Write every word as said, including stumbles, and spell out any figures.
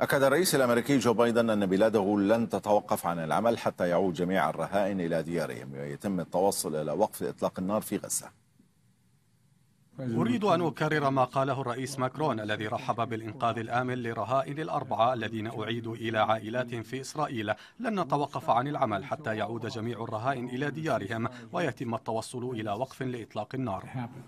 أكد الرئيس الأمريكي جو بايدن أن بلاده لن تتوقف عن العمل حتى يعود جميع الرهائن إلى ديارهم ويتم التوصل إلى وقف إطلاق النار في غزة. أريد أن أكرر ما قاله الرئيس ماكرون الذي رحب بالإنقاذ الآمن للرهائن الأربعة الذين أعيدوا إلى عائلاتهم في إسرائيل. لن نتوقف عن العمل حتى يعود جميع الرهائن إلى ديارهم ويتم التوصل إلى وقف لإطلاق النار.